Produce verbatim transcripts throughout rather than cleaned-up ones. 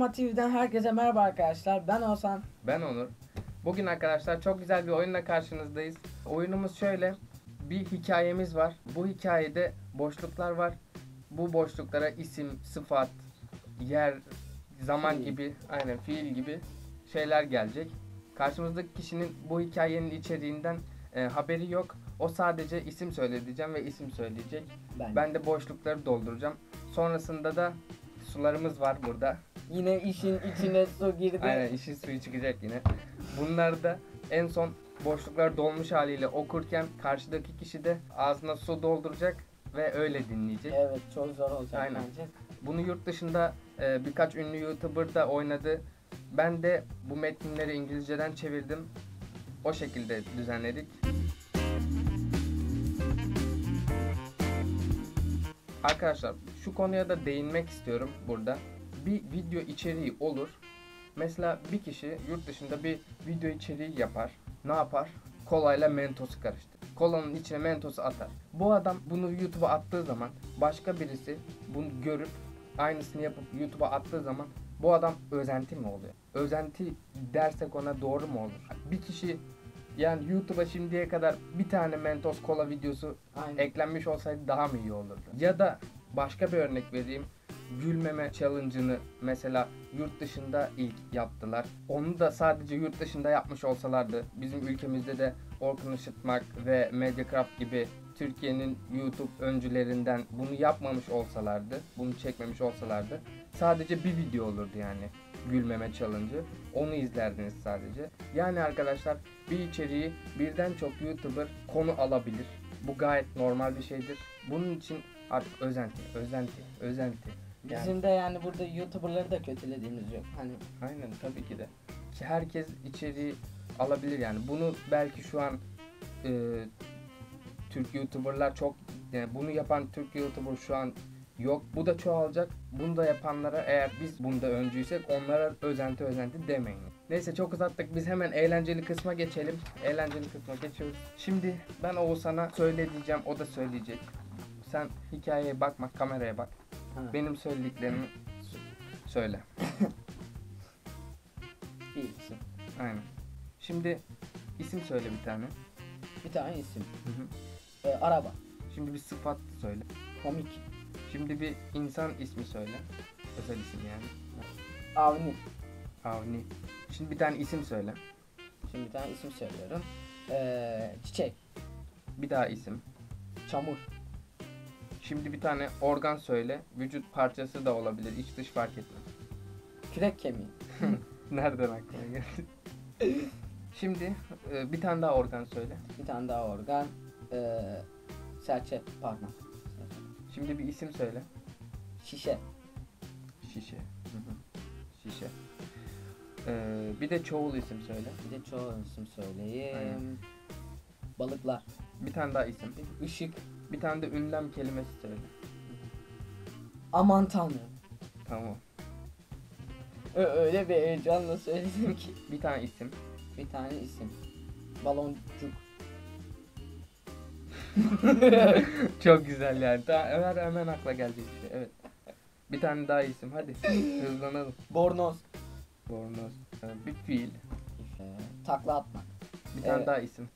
Panorama T V'den herkese merhaba arkadaşlar. Ben Oğuzhan. Ben Onur. Bugün arkadaşlar çok güzel bir oyunla karşınızdayız. Oyunumuz şöyle. Bir hikayemiz var. Bu hikayede boşluklar var. Bu boşluklara isim, sıfat, yer, zaman fiil. gibi, aynen fiil gibi şeyler gelecek. Karşımızdaki kişinin bu hikayenin içeriğinden e, haberi yok. O sadece isim söyleyeceğim ve isim söyleyecek. Ben, ben de boşlukları dolduracağım. Sonrasında da sularımız var burada. Yine işin içine su girdi. Aynen, işin suyu çıkacak yine. Bunlar da en son boşluklar dolmuş haliyle okurken karşıdaki kişi de ağzına su dolduracak ve öyle dinleyecek. Evet, çok zor olacak. Aynen. Bence. Bunu yurt dışında e, birkaç ünlü YouTuber da oynadı. Ben de bu metinleri İngilizceden çevirdim. O şekilde düzenledik. Arkadaşlar, şu konuya da değinmek istiyorum burada. Bir video içeriği olur. Mesela bir kişi yurt dışında bir video içeriği yapar. Ne yapar? Kolayla mentosu karıştırır. Kolanın içine mentosu atar. Bu adam bunu YouTube'a attığı zaman başka birisi bunu görüp aynısını yapıp YouTube'a attığı zaman bu adam özenti mi oluyor? Özenti dersek ona doğru mu olur? Bir kişi, yani YouTube'a şimdiye kadar bir tane Mentos Kola videosu Aynen. eklenmiş olsaydı daha mı iyi olurdu? Ya da başka bir örnek vereyim. Gülmeme challenge'ını mesela yurt dışında ilk yaptılar. Onu da sadece yurt dışında yapmış olsalardı, bizim ülkemizde de Orkun Işıtmak ve MediaCraft gibi Türkiye'nin YouTube öncülerinden bunu yapmamış olsalardı, bunu çekmemiş olsalardı sadece bir video olurdu yani. Gülmeme challenge'ı. Onu izlerdiniz sadece. Yani arkadaşlar, bir içeriği birden çok YouTuber konu alabilir. Bu gayet normal bir şeydir. Bunun için artık özenti, özenti, özenti. Yani. Bizim de yani burada YouTuber'ları da kötülediğimiz yok. Hani. Aynen, tabii ki de. Ki herkes içeriği alabilir yani. Bunu belki şu an e, Türk YouTuber'lar çok, yani bunu yapan Türk YouTuber şu an yok. Bu da çoğalacak. Bunu da yapanlara, eğer biz bunda öncüysek, onlara özenti özenti demeyin. Neyse, çok uzattık. Biz hemen eğlenceli kısma geçelim. Eğlenceli kısma geçiyoruz. Şimdi ben Oğuzhan'a söyle diyeceğim. O da söyleyecek. Sen hikayeye bakma, kameraya bak. Ha. Benim söylediklerimi söyle. Bir isim. Aynen. Şimdi isim söyle bir tane. Bir tane isim. Hı hı. Ee, araba. Şimdi bir sıfat söyle. Komik. Şimdi bir insan ismi söyle. Özel isim yani. Avni. Avni. Şimdi bir tane isim söyle. Şimdi bir tane isim söylüyorum. Ee, çiçek. Bir daha isim. Çamur. Şimdi bir tane organ söyle. Vücut parçası da olabilir. İç dış fark etmez. Kürek kemiği. Nereden aklına geldi? Şimdi e, bir tane daha organ söyle. Bir tane daha organ. E, serçe parmak. Şimdi bir isim söyle. Şişe. Şişe. Hı hı. Şişe. Ee, bir de çoğul isim söyle. Bir de çoğul isim söyleyeyim. Aynen. Balıklar. Bir tane daha isim. Işık. Bir tane de ünlem kelimesi söyle. Aman tanrım. Tamam. Öyle bir heyecanla söyledim ki. Bir tane isim. Bir tane isim. Baloncuk. Çok güzel yani. Daha hemen, hemen akla gelecek işte. Evet. Bir tane daha isim. Hadi hızlanalım. Bornoz. Bornoz. Bir fiil. Takla atmak. Bir tane evet. daha isim.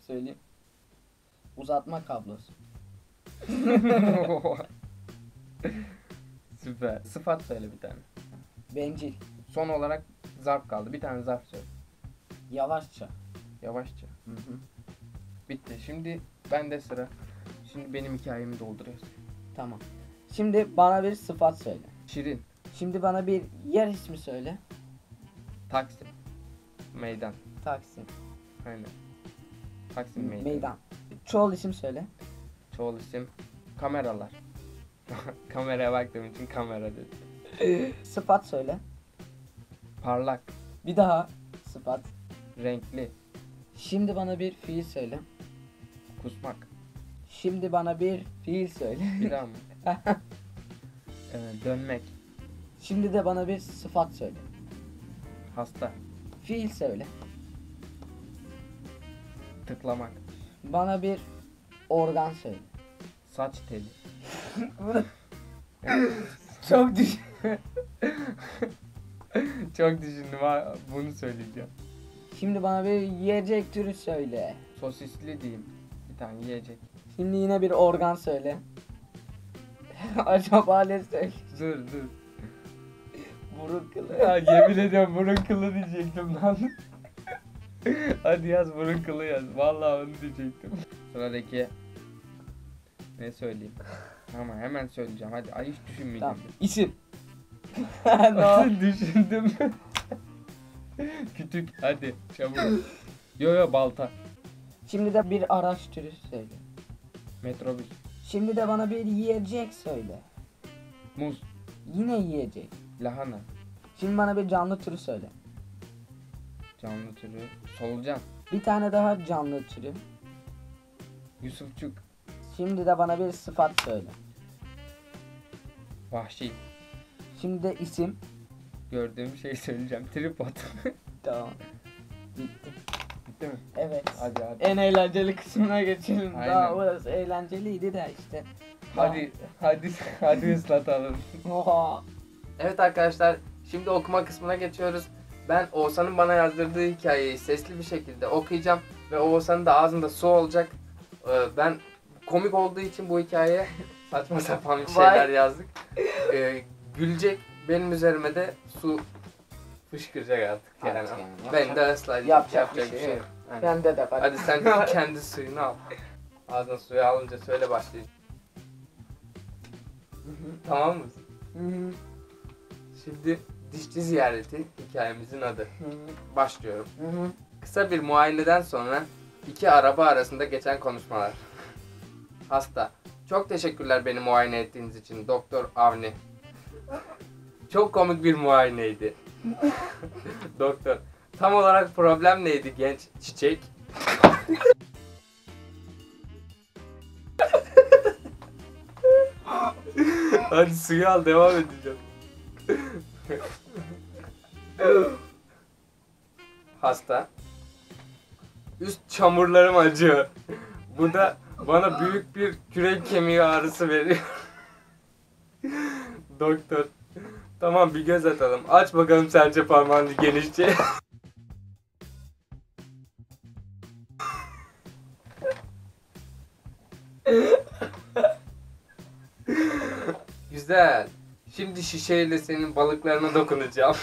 Söyleyeyim. Uzatma kablosu. Süper. Sıfat söyle bir tane. Bencil. Son olarak zarf kaldı. Bir tane zarf söyle. Yavaşça. Yavaşça. Hı hı. Bitti. Şimdi ben de sıra. Şimdi benim hikayemi dolduruyorsun. Tamam. Şimdi bana bir sıfat söyle. Şirin. Şimdi bana bir yer ismi söyle. Taksim. Meydan. Taksim. Aynen. Taksim Meydan. Meydan. Çoğul isim söyle. Çoğul isim. Kameralar. Kameraya baktığım için kamera dedi. Sıfat söyle. Parlak. Bir daha. Sıfat. Renkli. Şimdi bana bir fiil söyle. Kusmak. Şimdi bana bir fiil söyle. Bir daha mı? ee, dönmek. Şimdi de bana bir sıfat söyle. Hasta. Fiil söyle. Tıklamak. Bana bir organ söyle. Saç teli. Çok düş. Çok düşündüm ha, bunu söyleyeceğim. Şimdi bana bir yiyecek türü söyle. Sosisli diyeyim. Bir tane yiyecek. Şimdi yine bir organ söyle. Acaba ne söyle? Dur dur. Burun kılı. Ya yemin ediyorum burun kılı diyecektim lan. Hadi yaz burun kılı yaz. Vallahi onu diyecektim. Sıradaki. Ne söyleyeyim? Ama hemen söyleyeceğim. Hadi ay hiç düşünmeyeceğim. Tamam. İsim. Nasıl düşündüm? Kütük. Hadi çabuk. Yo yo balta. Şimdi de bir araç türü söyle. Metrobüs. Şimdi de bana bir yiyecek söyle. Muz. Yine yiyecek. Lahana. Şimdi bana bir canlı türü söyle. Canlı türü. Solucan. Bir tane daha canlı türü. Yusufçuk. Şimdi de bana bir sıfat söyle. Vahşi. Şimdi de isim. Gördüğüm şeyi söyleyeceğim. Tripod. Tamam. Bitti. Bitti mi? Evet. Hadi hadi. En eğlenceli kısmına geçelim. Aynen. Daha orası eğlenceliydi de işte. Hadi hadi hadi ıslatalım. Oha. Evet arkadaşlar, şimdi okuma kısmına geçiyoruz. Ben Oğuzhan'ın bana yazdırdığı hikayeyi sesli bir şekilde okuyacağım ve Oğuzhan'ın da ağzında su olacak. Ee, ben komik olduğu için bu hikayeye saçma sapan şeyler yazdık. Ee, gülecek, benim üzerime de su fışkıracak artık. Yani. Artık yani. Ben de ıslayacak, yapacak, yapacak bir şey. Yani. Ben de de bari. Hadi sen kendi suyunu al. Ağzına suyu alınca söyle başlayacağım. Tamam mı? Şimdi dişçi ziyareti hikayemizin adı. Hı-hı. Başlıyorum. Hı-hı. Kısa bir muayeneden sonra iki araba arasında geçen konuşmalar. Hasta. Çok teşekkürler beni muayene ettiğiniz için Doktor Avni. Çok komik bir muayeneydi. Doktor. Tam olarak problem neydi genç çiçek? Hadi suyu al, devam edeceğim. Hasta. Üst çamurlarım acıyor. Bu da bana büyük bir kürek kemiği ağrısı veriyor. Doktor. Tamam, bir göz atalım. Aç bakalım serçe parmağını genişçe. Güzel. Şimdi şişeyle senin balıklarına dokunacağım.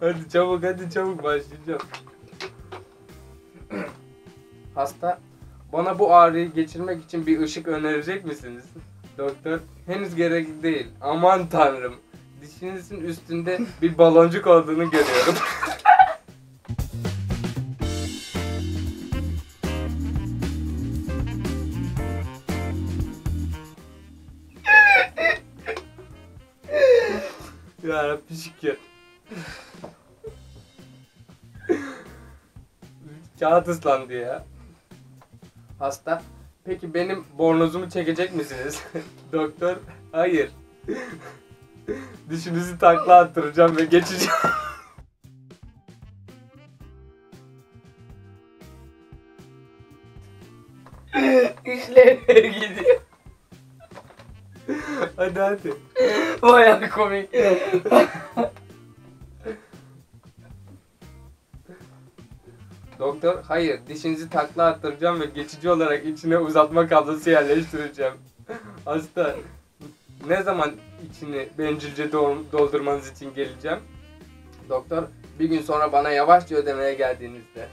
Hadi çabuk, hadi çabuk başlayacağım. Hasta, bana bu ağrıyı geçirmek için bir ışık önerecek misiniz? Doktor, henüz gerekli değil. Aman tanrım. Dişinizin üstünde bir baloncuk olduğunu görüyorum. Yarabbi şükür. Kağıt ıslandı ya. Hasta. Peki benim bornozumu çekecek misiniz? Doktor. Hayır. Dişinizi takla attıracağım ve geçeceğim. İşlerine gidiyor. Hadi hadi. Bayağı komik. Doktor, hayır, dişinizi takla attıracağım ve geçici olarak içine uzatma kablosu yerleştireceğim. Hasta, ne zaman içini bencilce doldurmanız için geleceğim? Doktor, bir gün sonra bana yavaşça ödemeye geldiğinizde.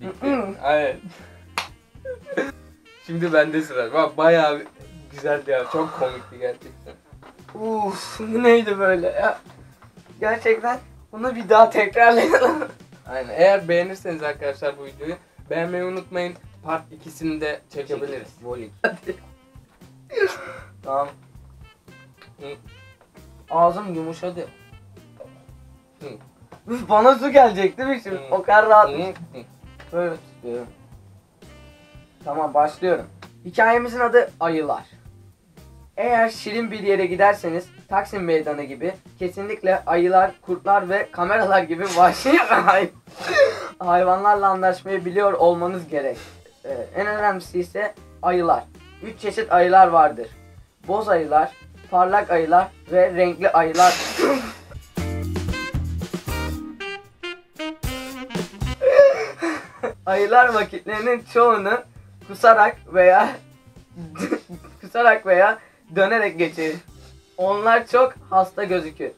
Bitti. Evet. Şimdi bende sıra. Bayağı güzeldi ya, çok komikti gerçekten. Uff, bu neydi böyle ya? Gerçekten bunu bir daha tekrarlayalım. Aynen. Eğer beğenirseniz arkadaşlar bu videoyu beğenmeyi unutmayın. Part ikisini de çekebiliriz. Volik. Hadi. Tamam. Hı. Ağzım yumuşadı. Hı. Üf, bana su gelecek değil mi şimdi? Hı. O kadar rahat. Hı. Hı. Böyle tutuyorum. Tamam, başlıyorum. Hikayemizin adı Ayılar. Eğer şirin bir yere giderseniz Taksim Meydanı gibi kesinlikle ayılar, kurtlar ve kameralar gibi vahşi hayvanlarla anlaşmayı biliyor olmanız gerek. Ee, en önemlisi ise ayılar. Üç çeşit ayılar vardır. Boz ayılar, parlak ayılar ve renkli ayılar. Ayılar vakitlerinin çoğunu kusarak veya kusarak veya dönerek geçirir. Onlar çok hasta gözükür.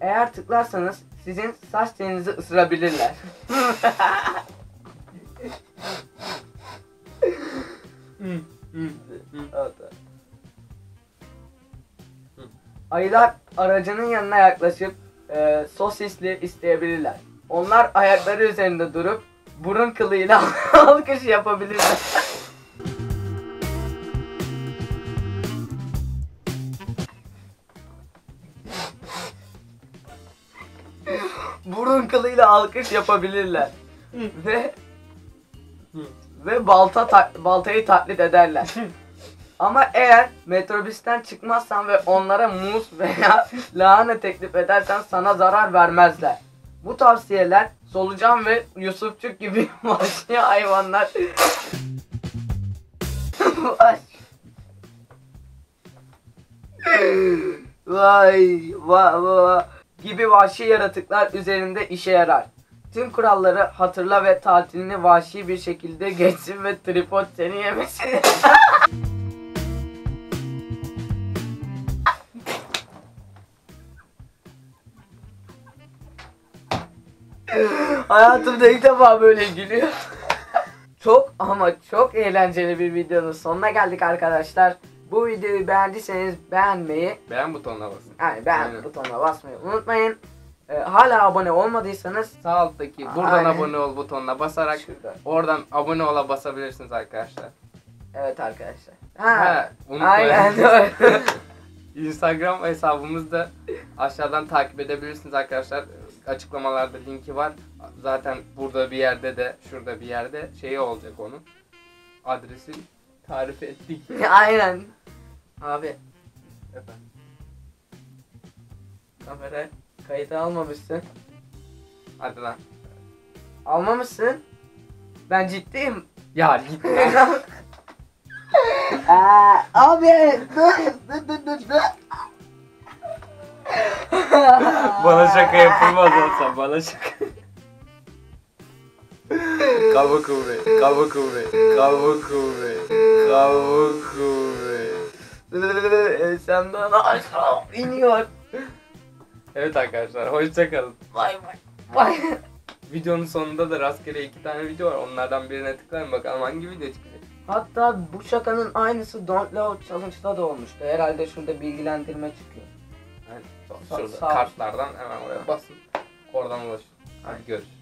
Eğer tıklarsanız sizin saç telinizi ısırabilirler. Ayılar aracının yanına yaklaşıp e, sosisli isteyebilirler. Onlar ayakları üzerinde durup burun kılıyla alkış yapabilirler. burun kılıyla alkış yapabilirler ve ve balta ta baltayı taklit ederler. Ama eğer metrobüsten çıkmazsan ve onlara muz veya lahana teklif edersen sana zarar vermezler. Bu tavsiyeler solucan ve Yusufçuk gibi vahşi hayvanlar vay vay vay gibi vahşi yaratıklar üzerinde işe yarar. Tüm kuralları hatırla ve tatilini vahşi bir şekilde geçsin ve tripod seni yemesin. Hayatımda ilk defa böyle gülüyor. Çok ama çok eğlenceli bir videonun sonuna geldik arkadaşlar. Bu videoyu beğendiyseniz beğenmeyi, beğen butonuna basın. Yani beğen aynen. butonuna basmayı unutmayın. Ee, hala abone olmadıysanız sağ alttaki buradan aynen. abone ol butonuna basarak şurada. Oradan abone ola basabilirsiniz arkadaşlar. Evet arkadaşlar. Ha, ha aynen doğru. Instagram hesabımızda aşağıdan takip edebilirsiniz arkadaşlar. Açıklamalarda linki var. Zaten burada bir yerde de şurada bir yerde şeyi olacak onun. Adresi tarif ettik. Aynen. Abi. Efendim. Kamera kayıt almamışsın. Hadi lan. Almamışsın. Ben ciddiyim. Ya git. Aa, abi bana şaka yapılmaz olsa bana şaka. Kalba kuvve, kalba kuvve, kalba kuvve, kalba kuvve. Senden aşağı iniyor. Evet arkadaşlar hoşçakalın. Bay bay. Bay. Videonun sonunda da rastgele iki tane video var. Onlardan birine tıklayın bakalım hangi video çıkacak. Hatta bu şakanın aynısı Don't Love Challenge'da da olmuştu. Herhalde şurada bilgilendirme çıkıyor. Aynen. Şurada sağ kartlardan olsun. Hemen oraya basın. Oradan ulaşın. Hadi görüşürüz.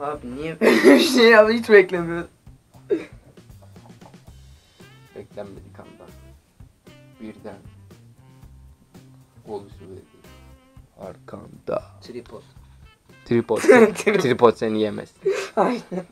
Abi niye bir şey yaptı hiç beklemiyorum. Beklenmedik anda. Birden. Oluşuverdi. Arkamda. Tripod. Tripod. Tripod seni yemez. Aynen.